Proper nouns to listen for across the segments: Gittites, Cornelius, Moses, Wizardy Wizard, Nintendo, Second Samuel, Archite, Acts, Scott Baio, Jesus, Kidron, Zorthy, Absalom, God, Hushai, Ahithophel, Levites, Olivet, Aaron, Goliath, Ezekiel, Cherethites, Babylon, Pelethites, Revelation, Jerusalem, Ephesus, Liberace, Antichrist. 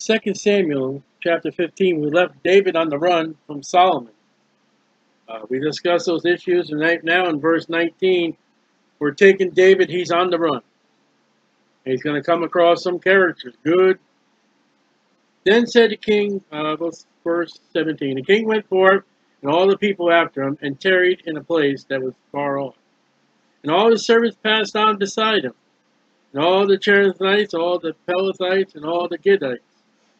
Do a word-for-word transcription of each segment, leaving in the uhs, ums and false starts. Second Samuel chapter fifteen, we left David on the run from Solomon. Uh, we discussed those issues, and right now in verse nineteen, we're taking David, he's on the run. And he's going to come across some characters, good. Then said the king, uh, verse seventeen, the king went forth, and all the people after him, and tarried in a place that was far off. And all his servants passed on beside him, and all the Cherethites, all the Pelethites, and all the Gittites,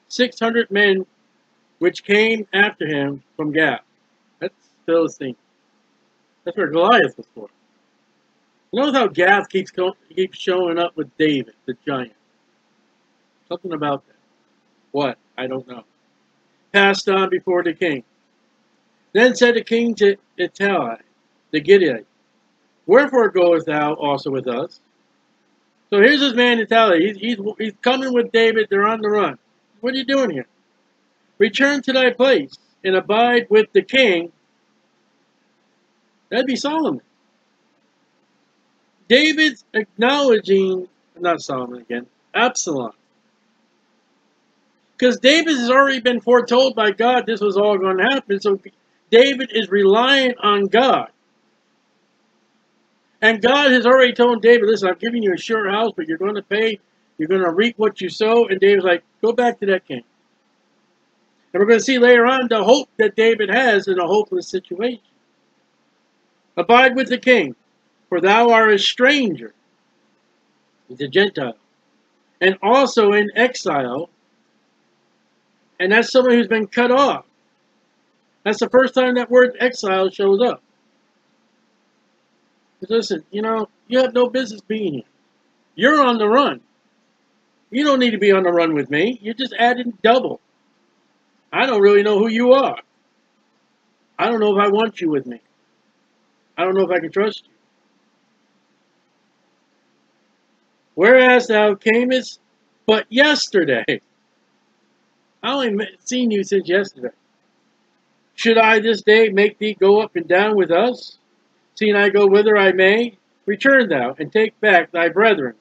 six hundred men which came after him from Gath. That's Philistine. That's where Goliath was born. Notice how Gath keeps go keeps showing up with David, the giant. Something about that. What? I don't know. Passed on before the king. Then said the king to Ittai, the Gideonite, wherefore goest thou also with us? So here's this man Ittai. He's, he's, he's coming with David. They're on the run. What are you doing here? Return to thy place and abide with the king. That'd be Solomon. David's acknowledging, not Solomon again, Absalom. Because David has already been foretold by God this was all going to happen. So David is relying on God. And God has already told David, listen, I'm giving you a sure house, but you're going to pay, you're going to reap what you sow. And David's like, go back to that king. And we're going to see later on the hope that David has in a hopeless situation. Abide with the king, for thou art a stranger. He's a Gentile. And also in exile. And that's someone who's been cut off. That's the first time that word exile shows up. Listen, you know, you have no business being here. You're on the run. You don't need to be on the run with me. You're just adding double. I don't really know who you are. I don't know if I want you with me. I don't know if I can trust you. Whereas thou camest but yesterday. I only seen you since yesterday. Should I this day make thee go up and down with us? Seeing I go whither I may, return thou, and take back thy brethren.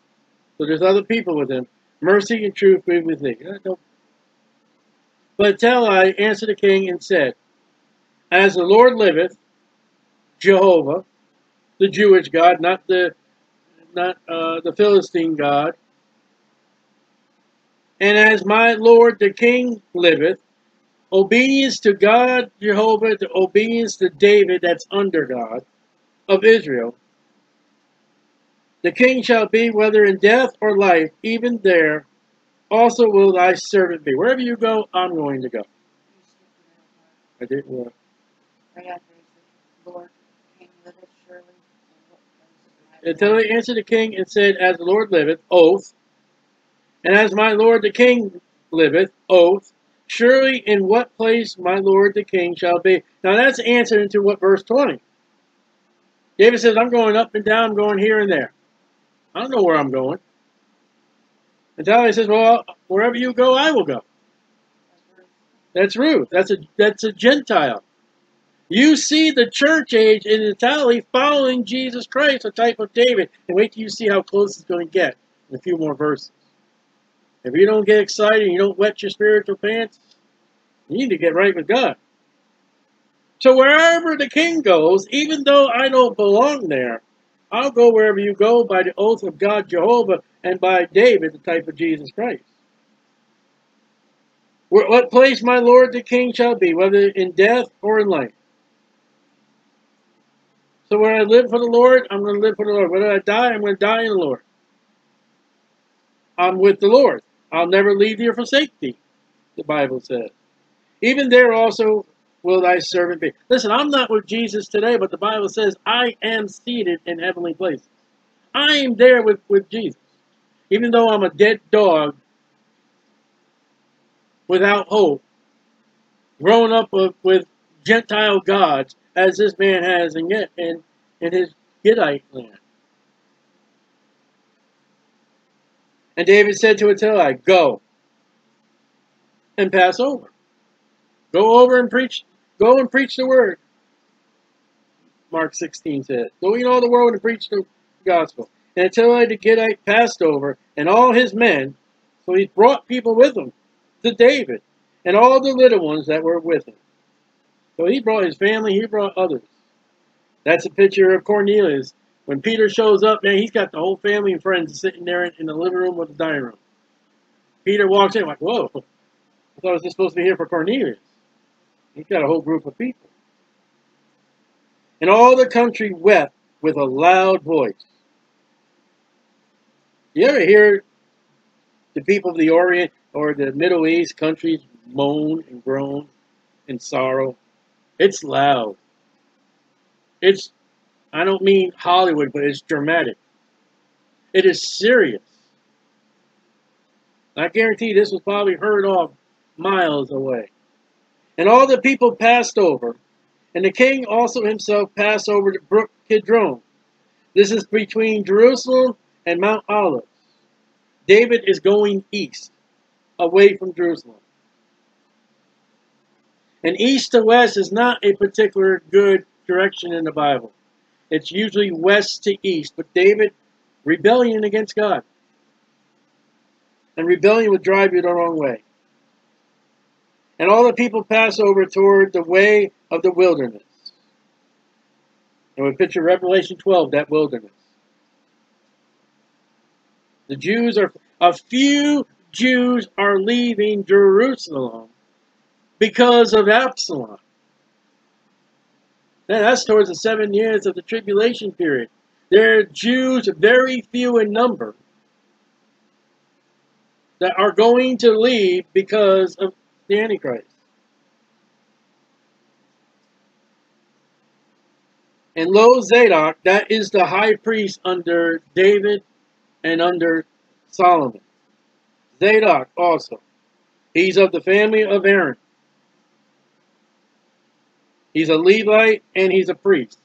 So there's other people with him. Mercy and truth be with thee. But Ittai answered the king and said, as the Lord liveth, Jehovah, the Jewish God, not the not uh, the Philistine God, and as my Lord the king liveth, obedience to God, Jehovah, to obedience to David, that's under God, of Israel, the king shall be, whether in death or life, even there also will thy servant be. Wherever you go, I'm going to go. I didn't want until he answered the king and said, as the Lord liveth, oath, and as my Lord the king liveth, oath, surely in what place my Lord the king shall be. Now that's answering to what verse twenty. David says, I'm going up and down, I'm going here and there. I don't know where I'm going. And Ittai says, well, wherever you go, I will go. That's Ruth. That's a, that's a Gentile. You see the church age in Ittai following Jesus Christ, a type of David. And wait till you see how close it's going to get in a few more verses. If you don't get excited and you don't wet your spiritual pants, you need to get right with God. So wherever the king goes, even though I don't belong there, I'll go wherever you go by the oath of God, Jehovah, and by David, the type of Jesus Christ. What place my Lord the king shall be, whether in death or in life. So when I live for the Lord, I'm going to live for the Lord. Whether I die, I'm going to die in the Lord. I'm with the Lord. I'll never leave thee or forsake thee, the Bible says. Even there also will thy servant be. Listen, I'm not with Jesus today, but the Bible says I am seated in heavenly places. I am there with, with Jesus. Even though I'm a dead dog, without hope, grown up with, with Gentile gods, as this man has in, in, in his Hittite land. And David said to Ittai, go and pass over. Go over and preach. Go and preach the word. Mark sixteen says, go in all the world and preach the gospel. And Ittai the Gittite passed over, and all his men, so he brought people with him. to David and all the little ones that were with him. So he brought his family, he brought others. That's a picture of Cornelius. When Peter shows up, man, he's got the whole family and friends sitting there in the living room with the dining room. Peter walks in like, whoa, I thought I was just supposed to be here for Cornelius. He's got a whole group of people. And all the country wept with a loud voice. You ever hear the people of the Orient or the Middle East countries moan and groan in sorrow? It's loud. It's, I don't mean Hollywood, but it's dramatic. It is serious. I guarantee this was probably heard of miles away. And all the people passed over, and the king also himself passed over the brook Kidron. This is between Jerusalem and Mount Olives. David is going east, away from Jerusalem. And east to west is not a particular good direction in the Bible. It's usually west to east, but David, rebellion against God. And rebellion would drive you the wrong way. And all the people pass over toward the way of the wilderness. And we picture Revelation twelve, that wilderness. The Jews are, a few Jews are leaving Jerusalem because of Absalom. Now that's towards the seven years of the tribulation period. There are Jews, very few in number, that are going to leave because of the Antichrist. And lo, Zadok, that is the high priest under David and under Solomon. Zadok also. He's of the family of Aaron. He's a Levite and he's a priest.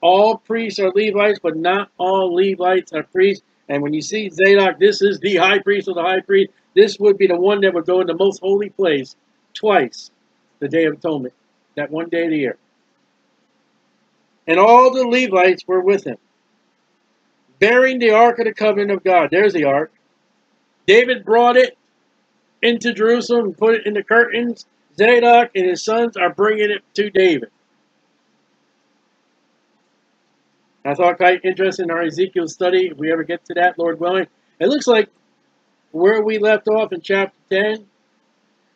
All priests are Levites, but not all Levites are priests. And when you see Zadok, this is the high priest of the high priest. This would be the one that would go in the most holy place twice, the Day of Atonement, that one day of the year. And all the Levites were with him, bearing the Ark of the Covenant of God. There's the Ark. David brought it into Jerusalem and put it in the curtains. Zadok and his sons are bringing it to David. I thought quite interesting in our Ezekiel study, if we ever get to that, Lord willing. It looks like where we left off in chapter ten,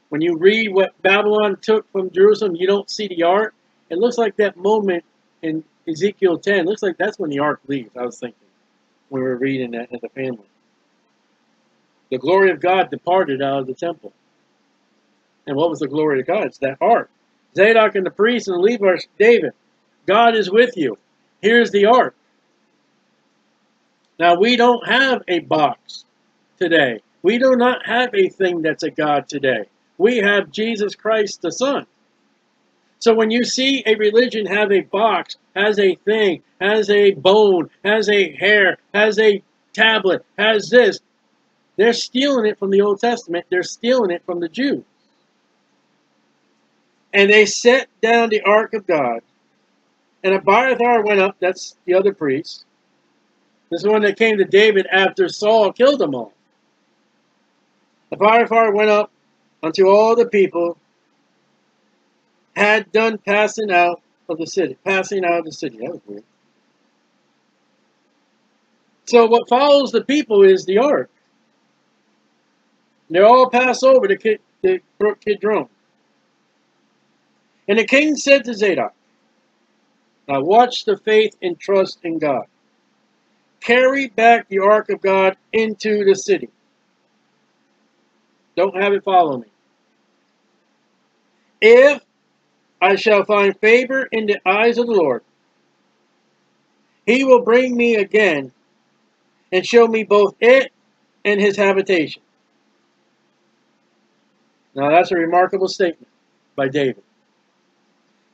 when you read what Babylon took from Jerusalem, you don't see the ark. It looks like that moment in Ezekiel ten, looks like that's when the ark leaves, I was thinking, when we were reading that as a family. The glory of God departed out of the temple. And what was the glory of God? It's that ark. Zadok and the priests and the Levites, David, God is with you. Here's the ark. Now, we don't have a box today. We do not have a thing that's a God today. We have Jesus Christ the Son. So when you see a religion have a box, has a thing, has a bone, has a hair, has a tablet, has this, they're stealing it from the Old Testament. They're stealing it from the Jews. And they set down the ark of God. And Abiathar went up, that's the other priest. This is the one that came to David after Saul killed them all. Abiathar went up unto all the people, had done passing out of the city. Passing out of the city, that was weird. So what follows the people is the ark. They all pass over to the brook Kidron. And the king said to Zadok, now watch the faith and trust in God. Carry back the ark of God into the city. Don't have it follow me. If I shall find favor in the eyes of the Lord, he will bring me again and show me both it and his habitation. Now that's a remarkable statement by David.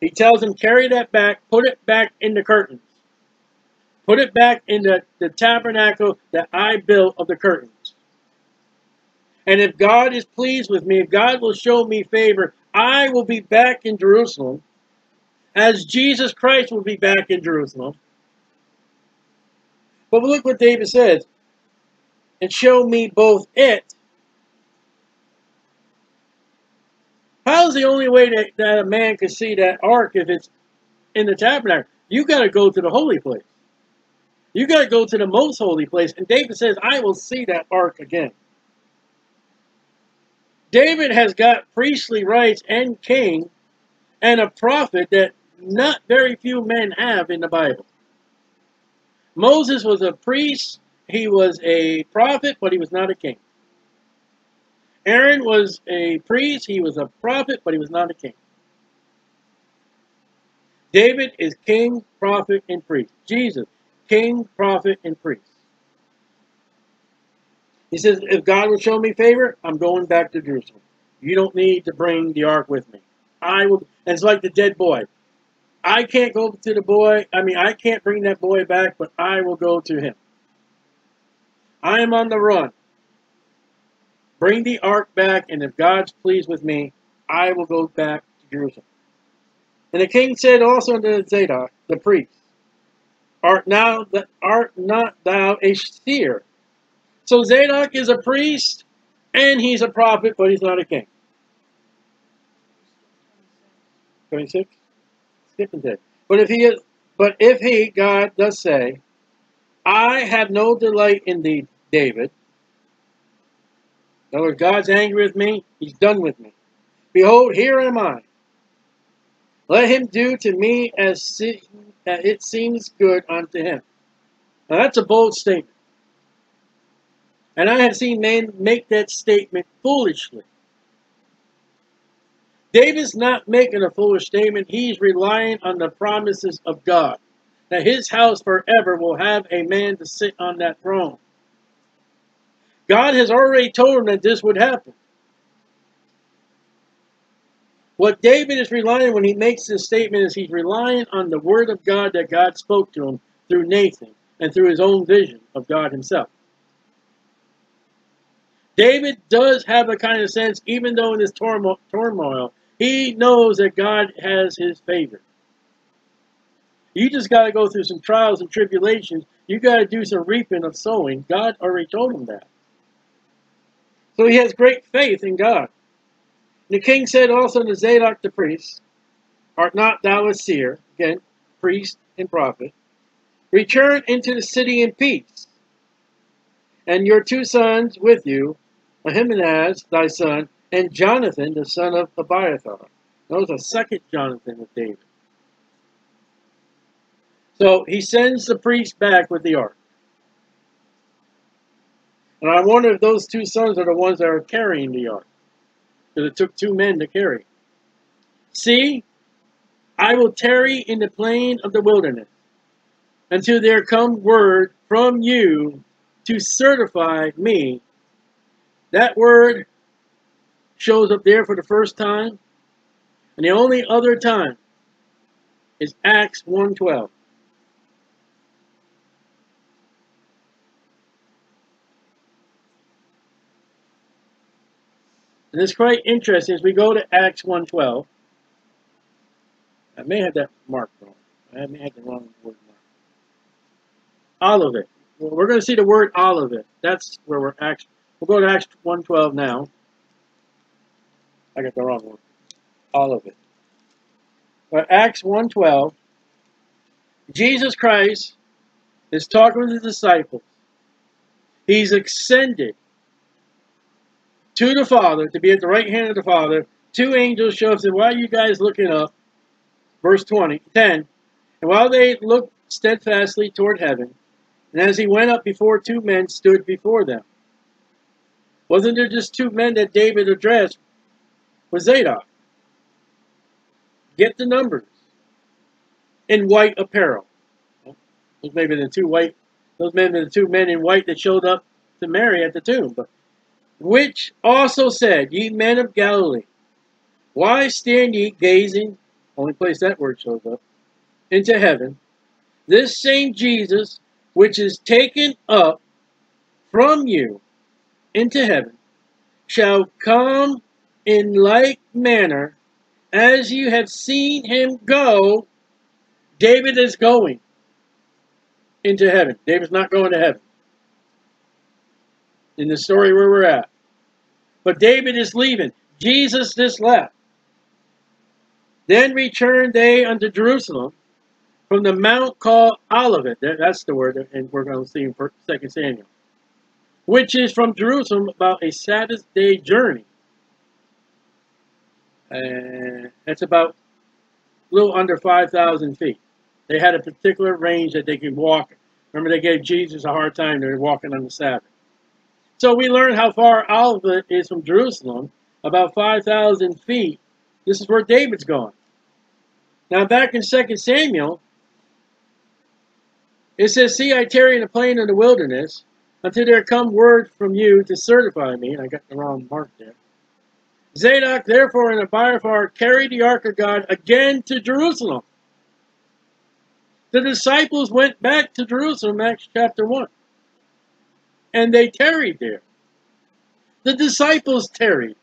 He tells him, carry that back, put it back in the curtains. Put it back in the, the tabernacle that I built of the curtains. And if God is pleased with me, if God will show me favor, I will be back in Jerusalem, as Jesus Christ will be back in Jerusalem. But look what David says. And show me both it How's the only way that, that a man can see that ark if it's in the tabernacle? You got to go to the holy place. You got to go to the most holy place. And David says, I will see that ark again. David has got priestly rights and king and a prophet that not very few men have in the Bible. Moses was a priest. He was a prophet, but he was not a king. Aaron was a priest. He was a prophet, but he was not a king. David is king, prophet, and priest. Jesus, king, prophet, and priest. He says, if God will show me favor, I'm going back to Jerusalem. You don't need to bring the ark with me. I will. And it's like the dead boy. I can't go to the boy. I mean, I can't bring that boy back, but I will go to him. I am on the run. Bring the ark back, and if God's pleased with me, I will go back to Jerusalem. And the king said also to Zadok, the priest, Art, now the, art not thou a seer? So Zadok is a priest, and he's a prophet, but he's not a king. twenty-six? Skipping that. But if he is, but if he, God, does say, I have no delight in thee, David. In other words, God's angry with me, he's done with me. Behold, here am I. Let him do to me as, se as it seems good unto him. Now that's a bold statement. And I have seen men make that statement foolishly. David's not making a foolish statement. He's relying on the promises of God. That his house forever will have a man to sit on that throne. God has already told him that this would happen. What David is relying on when he makes this statement is he's relying on the word of God that God spoke to him through Nathan and through his own vision of God himself. David does have a kind of sense, even though in this turmoil, he knows that God has his favor. You just got to go through some trials and tribulations. You got to do some reaping of sowing. God already told him that. So he has great faith in God. And the king said also to Zadok the priest, Art not thou a seer? Again, priest and prophet. Return into the city in peace, and your two sons with you, Ahimaaz thy son, and Jonathan the son of Abiathar. That was a second Jonathan with David. So he sends the priest back with the ark. And I wonder if those two sons are the ones that are carrying the ark. Because it took two men to carry it. See, I will tarry in the plain of the wilderness until there come word from you to certify me. That word shows up there for the first time. And the only other time is Acts one twelve. And it's quite interesting as we go to Acts one twelve. I may have that marked wrong. I may have the wrong word marked. Olivet. Well, we're going to see the word Olivet. That's where we're actually. We'll go to Acts one twelve now. I got the wrong word. Olivet. But Acts one twelve. Jesus Christ is talking to the disciples. He's ascended to the Father, to be at the right hand of the Father. Two angels show up and said, why are you guys looking up? Verse twenty, ten. And while they looked steadfastly toward heaven, and as he went up before, two men stood before them. Wasn't there just two men that David addressed? Was Zadok. Get the numbers. In white apparel. Those may be the two white, those may be the two men in white that showed up to Mary at the tomb. But which also said, ye men of Galilee, why stand ye gazing, only place that word shows up, into heaven? This same Jesus, which is taken up from you into heaven, shall come in like manner as you have seen him go. David is going into heaven. David's not going to heaven in the story where we're at. But David is leaving. Jesus just left. Then returned they unto Jerusalem from the mount called Olivet. That's the word, and we're going to see in Second Samuel. Which is from Jerusalem about a Sabbath day journey. And that's about a little under five thousand feet. They had a particular range that they could walk. Remember, they gave Jesus a hard time. They were walking on the Sabbath. So we learn how far Olivet is from Jerusalem, about five thousand feet. This is where David's going. Now back in Second Samuel, it says, "See, I tarry in the plain of the wilderness until there come word from you to certify me." And I got the wrong mark there. "Zadok, therefore, and Abiathar carried the ark of God again to Jerusalem." The disciples went back to Jerusalem, Acts chapter one. And they tarried there. The disciples tarried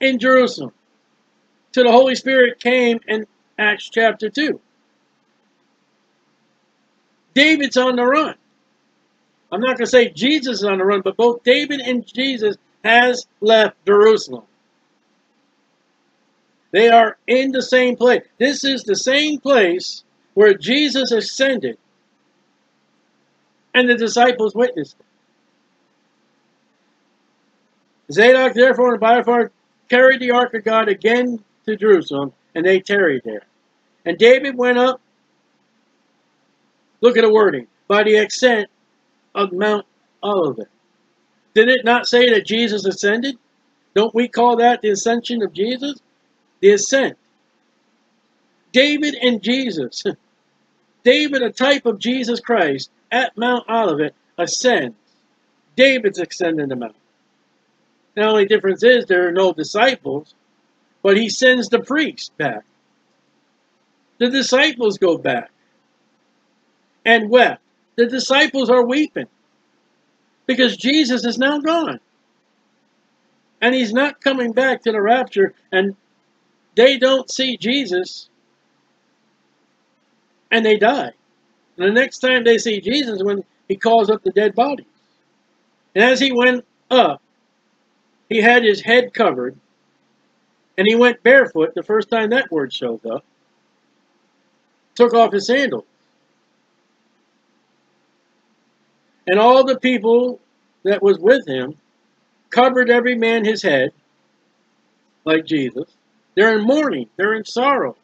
in Jerusalem till the Holy Spirit came in Acts chapter two. David's on the run. I'm not going to say Jesus is on the run, but both David and Jesus has left Jerusalem. They are in the same place. This is the same place where Jesus ascended and the disciples witnessed it. "Zadok, therefore, and Abiathar carried the ark of God again to Jerusalem, and they tarried there. And David went up," look at the wording, "by the ascent of Mount Olivet." Did it not say that Jesus ascended? Don't we call that the ascension of Jesus? The ascent. David and Jesus. David, a type of Jesus Christ, at Mount Olivet, ascends. David's ascending the mountain. The only difference is there are no disciples, but he sends the priest back. The disciples go back and wept. The disciples are weeping because Jesus is now gone. And he's not coming back to the rapture, and they don't see Jesus, and they die. And the next time they see Jesus when he calls up the dead bodies. And as he went up, he had his head covered, and he went barefoot, the first time that word shows up, took off his sandals. And all the people that was with him covered every man his head, like Jesus. They're in mourning, they're in sorrow.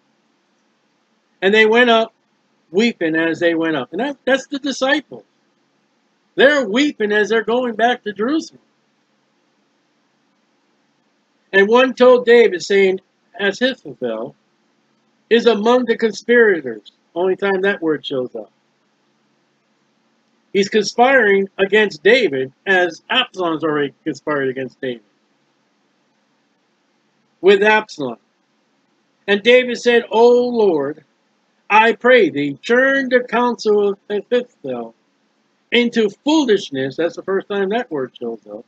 And they went up weeping as they went up. And that, that's the disciples. They're weeping as they're going back to Jerusalem. And one told David, saying, "Ahithophel is among the conspirators." Only time that word shows up. He's conspiring against David, as Absalom's already conspired against David. With Absalom. And David said, "O Lord, I pray thee, turn the counsel of Ahithophel into foolishness." That's the first time that word shows up.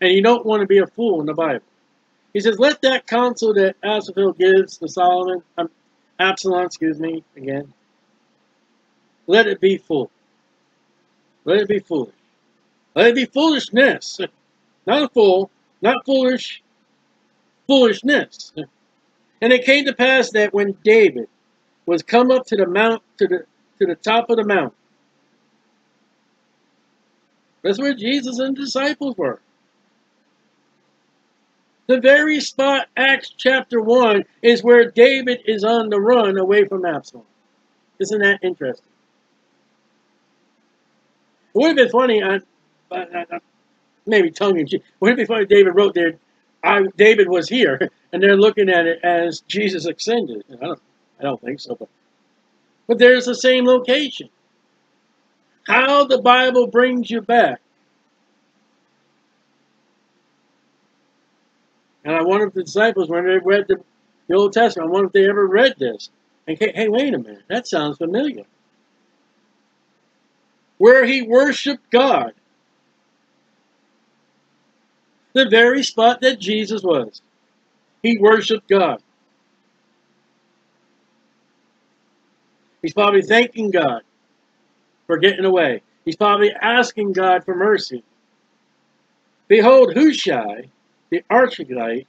And you don't want to be a fool in the Bible. He says, "Let that counsel that Ahithophel gives to Solomon, um, Absalom, excuse me, again, let it be foolish. Let it be foolish. Let it be foolishness. Not a fool, not foolish, foolishness." And it came to pass that when David was come up to the mount, to the to the top of the mountain, that's where Jesus and the disciples were. The very spot, Acts chapter one, is where David is on the run away from Absalom. Isn't that interesting? It would have been funny, I, I, I, maybe tongue-in-cheek, would it be funny if David wrote there, I, David was here, and they're looking at it as Jesus ascended. I don't, I don't think so. But, but there's the same location. How the Bible brings you back. And I wonder if the disciples, when they read the, the Old Testament, I wonder if they ever read this. And hey, wait a minute, that sounds familiar. Where he worshipped God. The very spot that Jesus was. He worshipped God. He's probably thanking God for getting away. He's probably asking God for mercy. "Behold, Hushai, the Archite,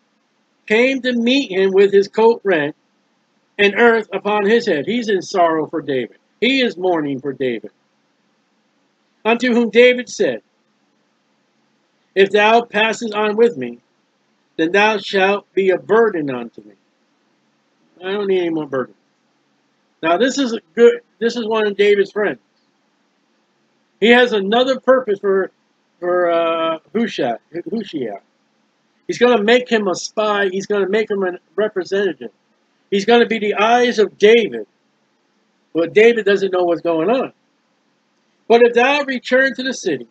came to meet him with his coat rent and earth upon his head. He's in sorrow for David. He is mourning for David. Unto whom David said, If thou passest on with me, then thou shalt be a burden unto me. I don't need any more burden. Now this is a good. This is one of David's friends. He has another purpose for for uh, Hushai. Hushai. He's going to make him a spy. He's going to make him a representative. He's going to be the eyes of David. But David doesn't know what's going on. But if thou return to the city,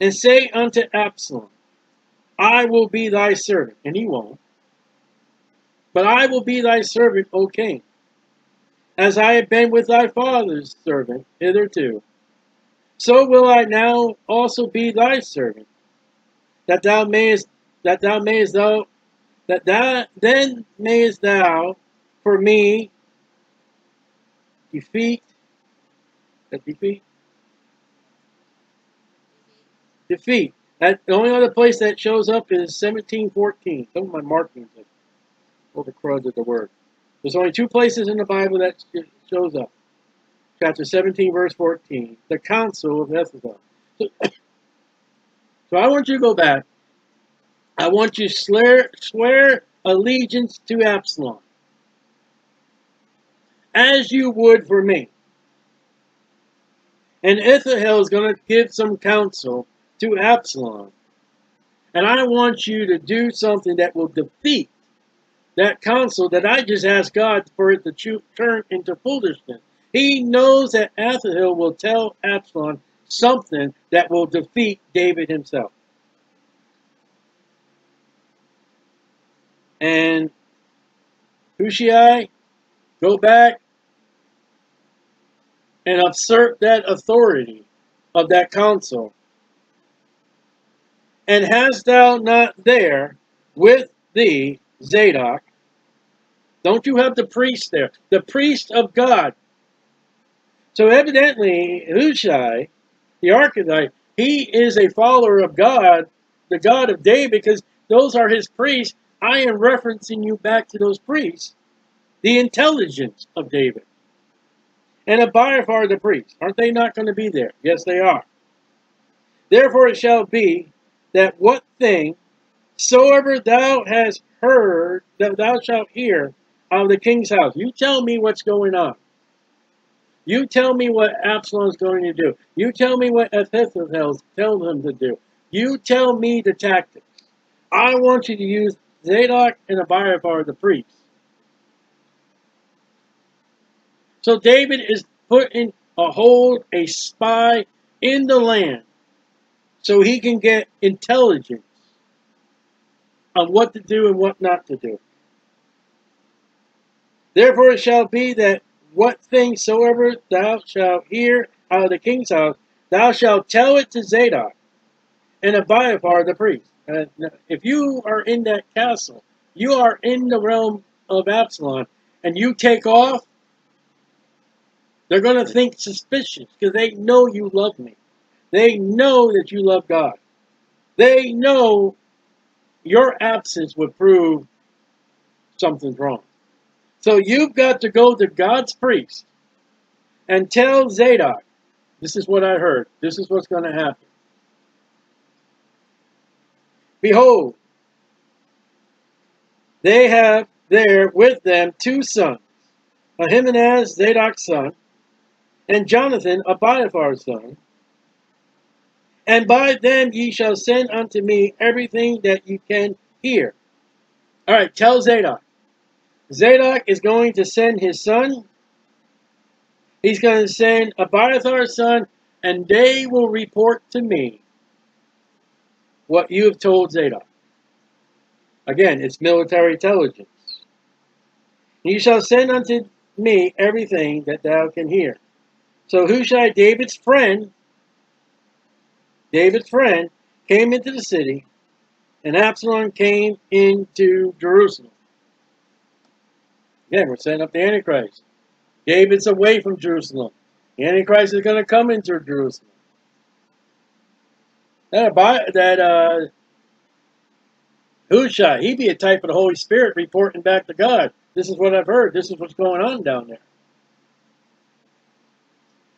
and say unto Absalom, I will be thy servant. And he won't. But I will be thy servant, O king, as I have been with thy father's servant hitherto. So will I now also be thy servant, that thou mayest, that thou mayest thou, that thou, then mayest thou for me defeat, that defeat, defeat. That the only other place that shows up is seventeen fourteen. Some of my markings are overcrowded at the word. There's only two places in the Bible that shows up. Chapter seventeen, verse fourteen. The Council of Ephesus. So, so I want you to go back. I want you to swear, swear allegiance to Absalom. As you would for me. And Ahithophel is going to give some counsel to Absalom. And I want you to do something that will defeat that counsel that I just asked God for it to turn into foolishness. He knows that Ahithophel will tell Absalom something that will defeat David himself. And Hushai, go back and usurp that authority of that council. And hast thou not there with thee Zadok? Don't you have the priest there? The priest of God. So evidently, Hushai, the Archite, he is a follower of God, the God of David, because those are his priests. I am referencing you back to those priests, the intelligence of David. And Abiathar the priest, aren't they not going to be there? Yes, they are. Therefore it shall be that what thing soever thou hast heard, that thou shalt hear out of the king's house. You tell me what's going on. You tell me what Absalom's going to do. You tell me what Ahithophel's telling him to do. You tell me the tactics. I want you to use Zadok and Abiathar the priest. So David is putting a hold, a spy in the land so he can get intelligence on what to do and what not to do. Therefore it shall be that what thing soever thou shalt hear out of the king's house, thou shalt tell it to Zadok and Abiathar the priest. And if you are in that castle, you are in the realm of Absalom, and you take off, they're going to think suspicious because they know you love me. They know that you love God. They know your absence would prove something's wrong. So you've got to go to God's priest and tell Zadok, this is what I heard. This is what's going to happen. Behold, they have there with them two sons, Ahimaaz, Zadok's son, and Jonathan, Abiathar's son. And by them ye shall send unto me everything that you can hear. All right, tell Zadok. Zadok is going to send his son. He's going to send Abiathar's son, and they will report to me what you have told Zadok. Again, it's military intelligence. You shall send unto me everything that thou can hear. So Hushai, David's friend, David's friend, came into the city, and Absalom came into Jerusalem. Again, we're setting up the Antichrist. David's away from Jerusalem. The Antichrist is going to come into Jerusalem. That, that uh, Hushai, he'd be a type of the Holy Spirit reporting back to God. This is what I've heard. This is what's going on down there.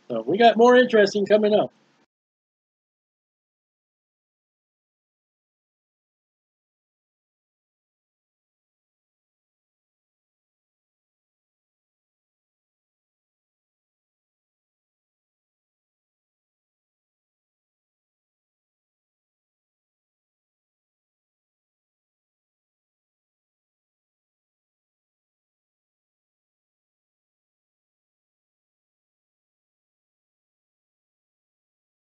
So we got more interesting coming up.